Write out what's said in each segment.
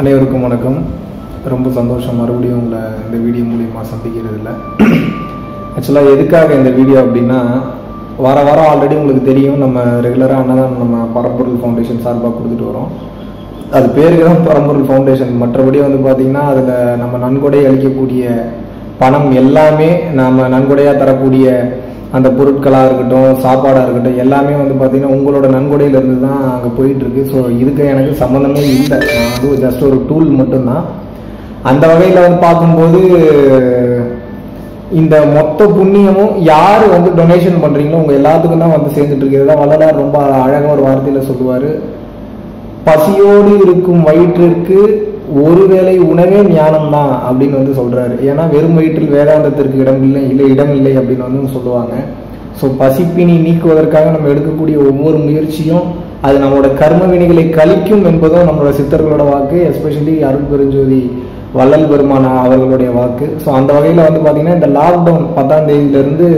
அனைவருக்கும் வணக்கம். ரொம்ப சந்தோஷம் மறுபடியும் உங்களை இந்த வீடியோ மூலிமா சந்திக்கிறதுல. ஆக்சுவலாக எதுக்காக இந்த வீடியோ அப்படின்னா, வார வாரம் ஆல்ரெடி உங்களுக்கு தெரியும் நம்ம ரெகுலராக அன்னதானம் நம்ம பரம்பொருள் ஃபவுண்டேஷன் சார்பாக கொடுத்துட்டு வரோம். அது பேருக்கு தான் பரம்பொருள் ஃபவுண்டேஷன். மற்றபடி வந்து பார்த்திங்கன்னா அதில் நம்ம நன்கொடை அளிக்கக்கூடிய பணம் எல்லாமே, நாம் நன்கொடையாக தரக்கூடிய அந்த பொருட்களாக இருக்கட்டும், சாப்பாடாக இருக்கட்டும், எல்லாமே வந்து பார்த்திங்கன்னா உங்களோட நன்கொடையிலேருந்து தான் அங்கே போயிட்டுருக்கு. ஸோ இதுக்கு எனக்கு சம்மந்தமே இல்லை, நான் வந்து ஜஸ்ட் ஒரு டூல் மட்டும்தான். அந்த வகையில் வந்து பார்க்கும்போது இந்த மொத்த புண்ணியமும் யார் வந்து டொனேஷன் பண்ணுறீங்களோ உங்கள் எல்லாத்துக்கும் தான் வந்து சேர்ந்துட்டுருக்கு. தான் வள்ளலார் ரொம்ப அழகாக ஒரு வார்த்தையில் சொல்லுவார், பசியோடு இருக்கும் வயிற்றிற்கு ஒருவேளை உணவே ஞானம் தான் அப்படின்னு வந்து சொல்கிறாரு. ஏன்னா வெறும் வயிற்றில் வேதாந்தத்திற்கு இடம் இல்லை அப்படின்னு வந்து சொல்லுவாங்க. ஸோ பசிப்பினி நீக்குவதற்காக நம்ம எடுக்கக்கூடிய ஒவ்வொரு முயற்சியும் அது நம்மளோட கர்ம வினைகளை கழிக்கும் என்பதும் நம்மளோட சித்தர்களோட வாக்கு, எஸ்பெஷலி அருள் பெருஞ்சோதி வள்ளல் பெருமானா அவர்களுடைய வாக்கு. ஸோ அந்த வகையில் வந்து பார்த்திங்கன்னா இந்த லாக்டவுன் 10ஆம் தேதியிலேருந்து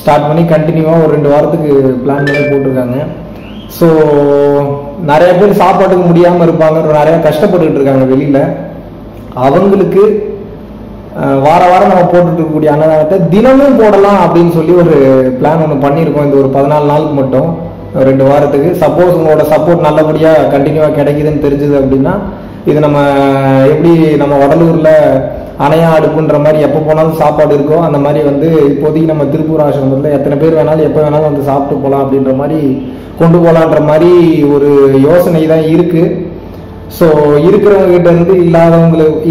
ஸ்டார்ட் பண்ணி கண்டினியூவாக ஒரு 2 வாரத்துக்கு பிளான் பண்ணி போட்டிருக்காங்க. ஸோ நிறைய பேர் சாப்பாட்டுக்கு முடியாமல் இருப்பாங்க, நிறையா கஷ்டப்பட்டுக்கிட்டு இருக்காங்க வெளியில். அவங்களுக்கு வார வாரம் நம்ம போட்டுட்ருக்கக்கூடிய அன்னதானத்தை தினமும் போடலாம் அப்படின்னு சொல்லி ஒரு பிளான் ஒன்று பண்ணியிருக்கோம். இந்த ஒரு 14 நாளுக்கு மட்டும் 2 வாரத்துக்கு. சப்போஸ் உங்களோட சப்போர்ட் நல்லபடியாக கண்டினியூவாக கிடைக்குதுன்னு தெரிஞ்சுது அப்படின்னா, இது நம்ம எப்படி நம்ம வடலூரில் அணையா அடுப்புன்ற மாதிரி எப்போ போனாலும் சாப்பாடு இருக்கோ அந்த மாதிரி வந்து இப்போதைக்கு நம்ம திருப்பூர் ஆசிரமத்தில் எத்தனை பேர் வேணாலும் எப்போ வேணாலும் வந்து சாப்பிட்டு போகலாம் அப்படின்ற மாதிரி கொண்டு போகலான்ற மாதிரி ஒரு யோசனை தான் இருக்குது. ஸோ இருக்கிறவங்ககிட்டேருந்து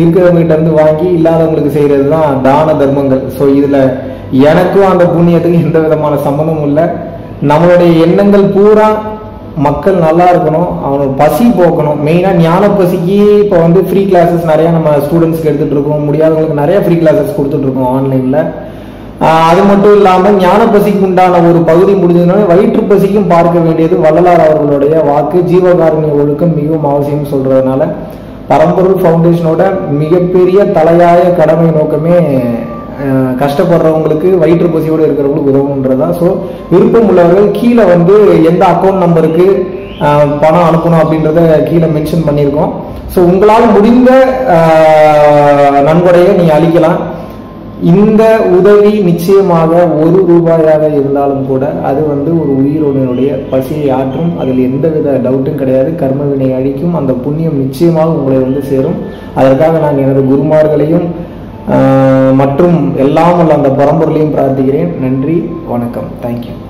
இருக்கிறவங்ககிட்டேருந்து வாங்கி இல்லாதவங்களுக்கு செய்கிறது தான் தான தர்மங்கள். ஸோ இதில் எனக்கும் அந்த புண்ணியத்துக்கு எந்த விதமான சம்மந்தமும் இல்லை. நம்மளுடைய எண்ணங்கள் பூரா மக்கள் நல்லா இருக்கணும், அவனுக்கு பசி போக்கணும். மெயினாக ஞான பசிக்கு இப்போ வந்து ஃப்ரீ கிளாஸஸ் நிறையா நம்ம ஸ்டூடெண்ட்ஸ்க்கு எடுத்துகிட்டு இருக்கோம், முடியாதவங்களுக்கு நிறையா ஃப்ரீ கிளாஸஸ் கொடுத்துட்ருக்கோம் ஆன்லைனில். அது மட்டும் இல்லாமல் ஞான பசிக்கு உண்டான ஒரு பகுதி முடிஞ்சதுனால வயிற்று பசிக்கும் பார்க்க வேண்டியது வள்ளலார் அவர்களுடைய வாக்கு, ஜீவகாருண்ய ஒழுக்கம் மிகவும் அவசியம் சொல்கிறதுனால பரம்பொருள் ஃபவுண்டேஷனோட மிகப்பெரிய தலையாய கடமை நோக்கமே கஷ்டப்படுறவங்களுக்கு வயிற்று பசியோடு இருக்கிறவங்களுக்கு உதவுன்றதா. ஸோ விருப்பம் உள்ளவர்கள் கீழே வந்து எந்த அக்கௌண்ட் நம்பருக்கு பணம் அனுப்பணும் அப்படின்றத கீழே மென்ஷன் பண்ணியிருக்கோம். ஸோ உங்களால் முடிந்த நன்கொடையை நீங்கள் அளிக்கலாம். இந்த உதவி நிச்சயமாக 1 ரூபாயாக இருந்தாலும் கூட அது வந்து ஒரு உயிரினுடைய பசியை ஆற்றும், அதில் எந்தவித டவுட்டும் கிடையாது. கர்மவினை அழிக்கும், அந்த புண்ணியம் நிச்சயமாக உங்களை வந்து சேரும். அதற்காக நாங்கள் எனது குருமார்களையும் மற்றும் எல்லாம் உள்ள அந்த பரம்பொருளையும் பிரார்த்திக்கிறேன். நன்றி, வணக்கம், தேங்க்யூ.